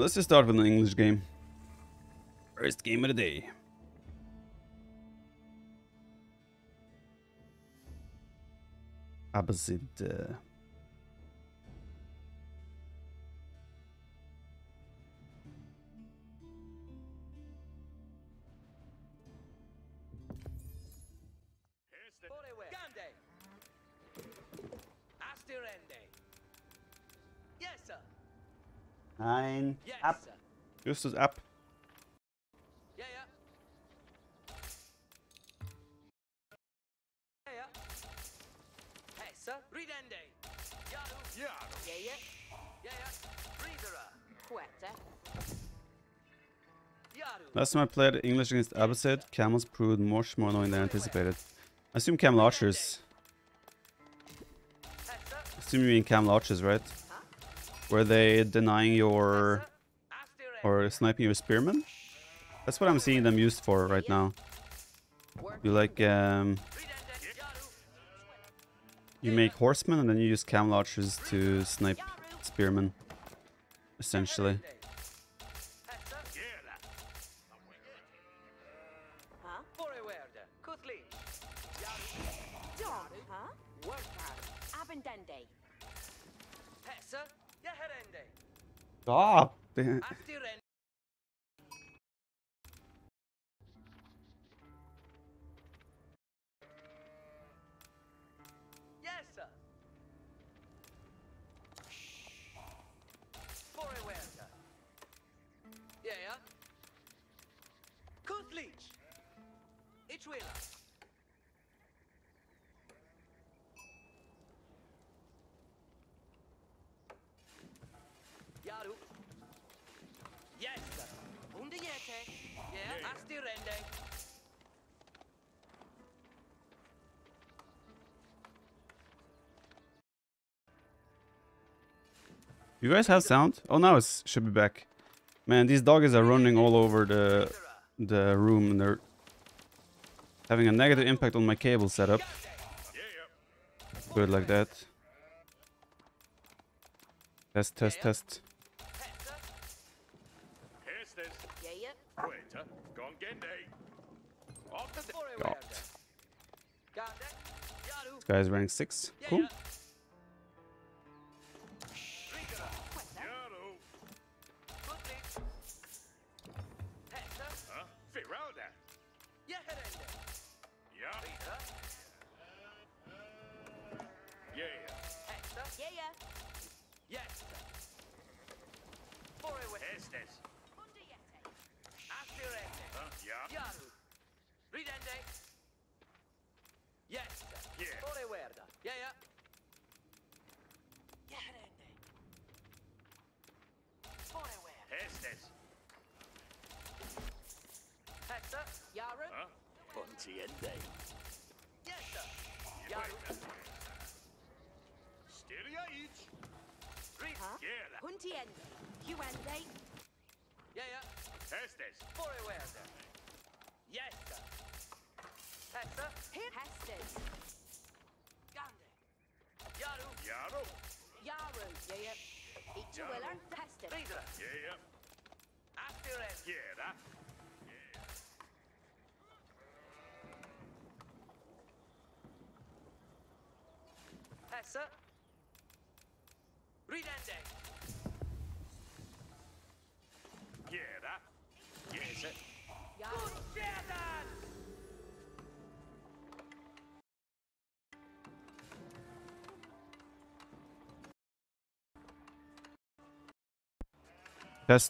Let's just start with an English game. First game of the day. Abbasid. Nein. Yes, ab. Justus, ab. Yeah, yeah. Yeah, yeah. Hey, sir. Ridende. Yeah, yeah. Yeah, yeah. Yeah, yeah. Ridera. Quetta. Last time I played English against Abbasid, camels proved much more annoying than anticipated. I assume Camel Archers. I assume you mean Camel Archers, right? Were they denying your or sniping your spearmen? That's what I'm seeing them used for right now. You like you make horsemen and then you use camel archers to snipe spearmen, essentially. Stop! You guys have sound? Oh, now it should be back. Man, these doggies are running all over the room and they're having a negative impact on my cable setup. Good like that. Test, test, test. God. This guy is rank 6. Cool.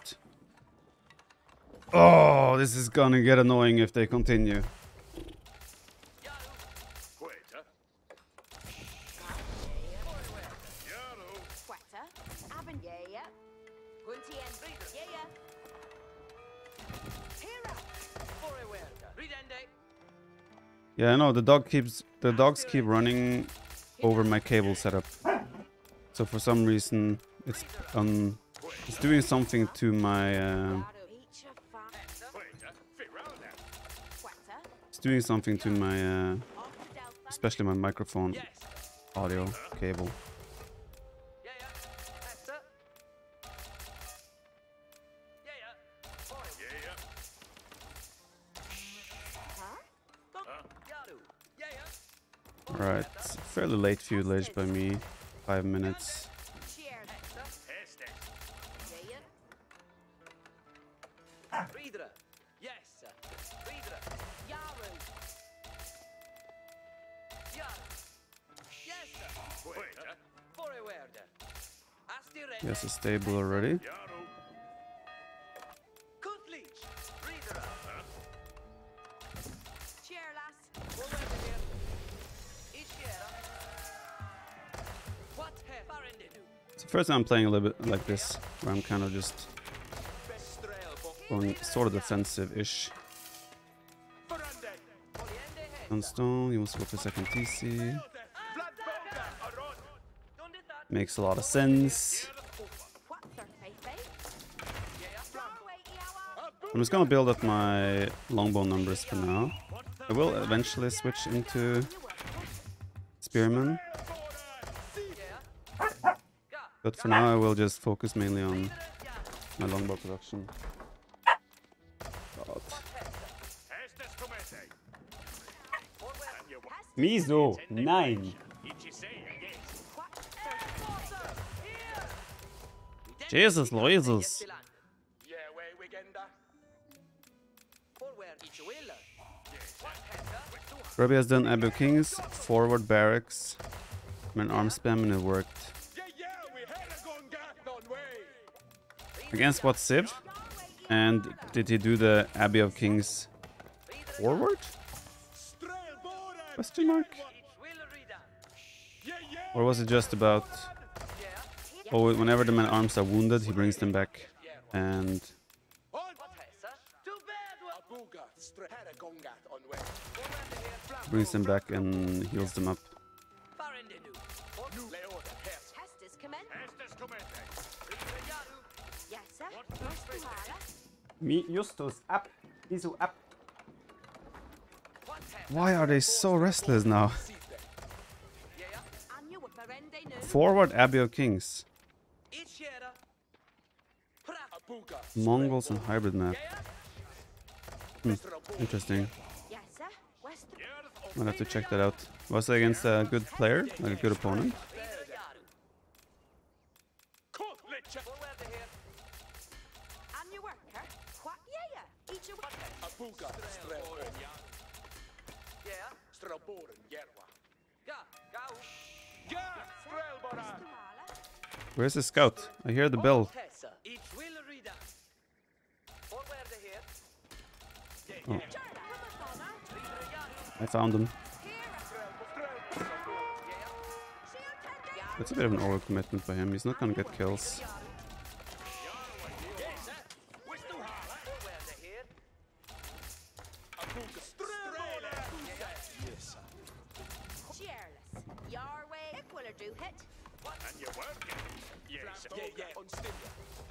Test. Oh, this is gonna get annoying if they continue. Yeah, I know the dogs keep running over my cable setup. So for some reason it's doing something to my especially my microphone audio cable. Right, fairly late feud ledge by me, 5 minutes. Yes, it's stable already. It's the first time I'm playing a little bit like this, where I'm kind of just going sort of defensive-ish. Sunstone, he wants to go for second TC. Makes a lot of sense. I'm just gonna build up my longbow numbers for now. I will eventually switch into spearmen, but for now I will just focus mainly on my longbow production. God. Miso 9. Jesus, Loises. Ruby has done Abbey of Kings, forward barracks. I'm an arm spam and it worked. Against what Civ? And did he do the Abbey of Kings forward? Question mark? Or was it just about... Oh, whenever the men at arms are wounded, he brings them back and... brings them back and heals them up. Me Justus up, Isu up. Why are they so restless now? Forward Abbey of Kings. Mongols and hybrid map. Interesting. I'll have to check that out. Was it against a good player? Like a good opponent? Where's the scout? I hear the bell. Oh. I found him. That's a bit of an overcommitment by him. He's not gonna get kills.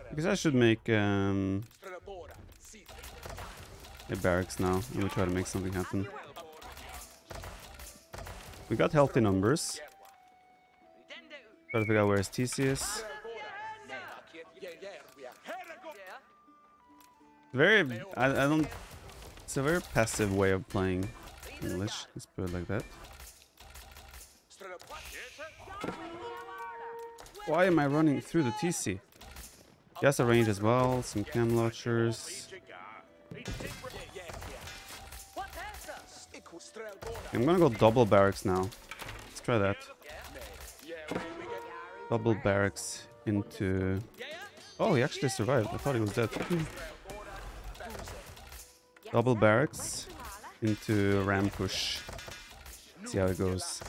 Because I should make a barracks now. I'm gonna try to make something happen. We got healthy numbers. Try to figure out where his TC is. It's a very passive way of playing English. Let's put it like that. Why am I running through the TC? He has a range as well, some Camel Archers. I'm gonna go double barracks now. Let's try that. Double barracks into... Oh, he actually survived. I thought he was dead. Double barracks into ram push. See how it goes.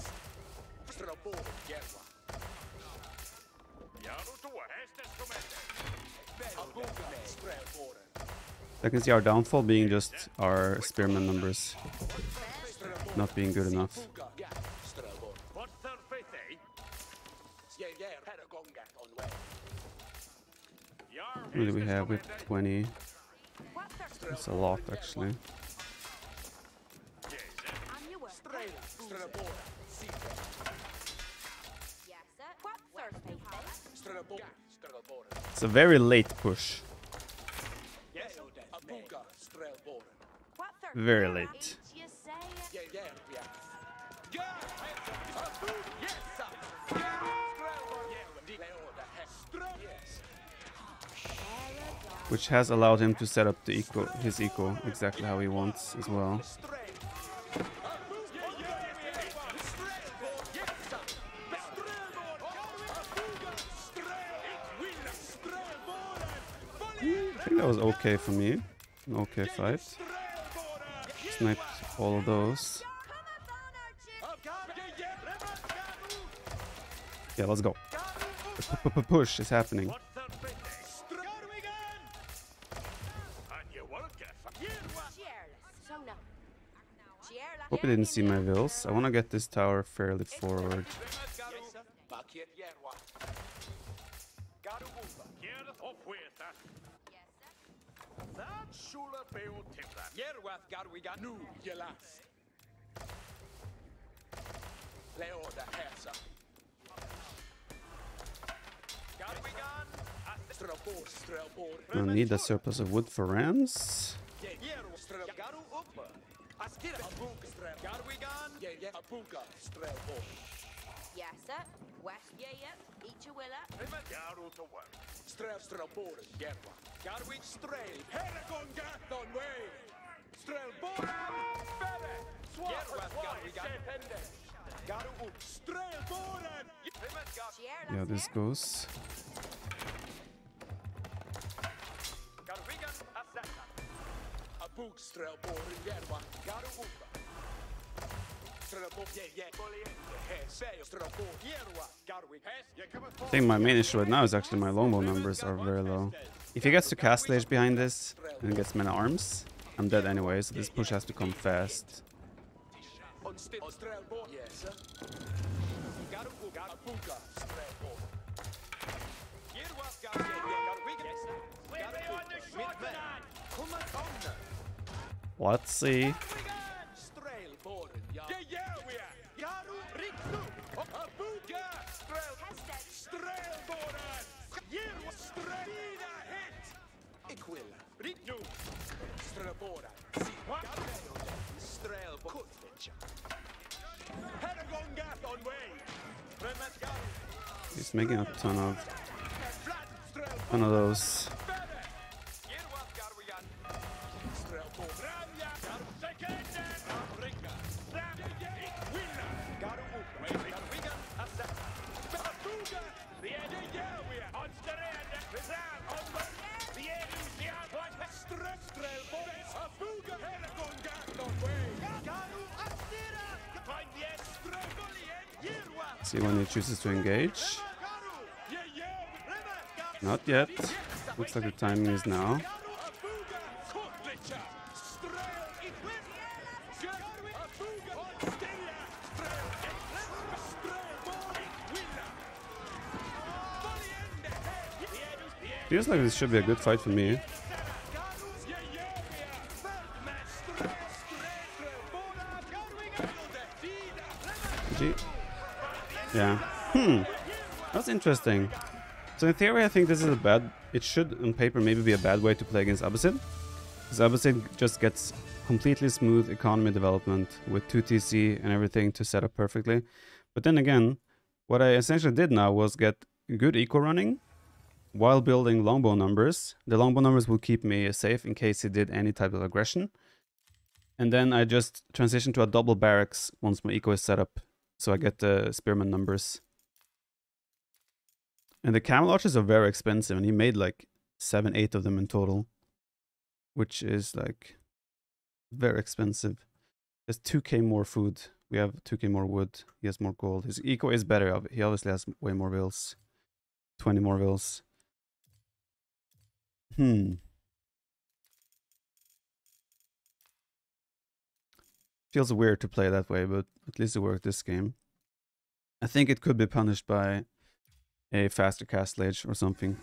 I can see our downfall being just our spearman numbers not being good enough. What do we have with 20? That's a lot, actually. It's a very late push. Very late. which has allowed him to set up the his eco exactly how he wants as well. I think that was okay for me. An okay fight. Sniped all of those. Yeah, let's go. Push is happening. Hope you didn't see my vills. I want to get this tower fairly forward. I'll need a surplus of wood for rams. Yeah, this goes. I think my main issue right now is actually my longbow numbers are very low. If he gets to Castle Age behind this and gets men at arms, I'm dead anyway, so this push has to come fast. Let's see. He's making a ton of those. See when he chooses to engage. Not yet. Looks like the timing is now. Feels like this should be a good fight for me. Yeah. That's interesting. So in theory, I think this is a bad... It should, on paper, maybe be a bad way to play against Abbasid. Because Abbasid just gets completely smooth economy development with 2 TC and everything to set up perfectly. But then again, what I essentially did now was get good eco running while building longbow numbers. The longbow numbers will keep me safe in case he did any type of aggression. And then I just transitioned to a double barracks once my eco is set up. So I get the spearman numbers. And the camel archers are very expensive, and he made like 7-8 of them in total, which is like very expensive. There's 2k more food. We have 2k more wood. He has more gold. His eco is better. He obviously has way more vills. 20 more vills. Feels weird to play that way, but at least it worked this game. I think it could be punished by a faster Castle Age or something.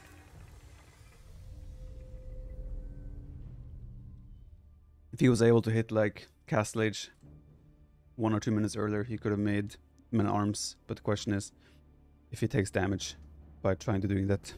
If he was able to hit like Castle Age 1 or 2 minutes earlier, he could have made men at arms. But the question is if he takes damage by trying to do that.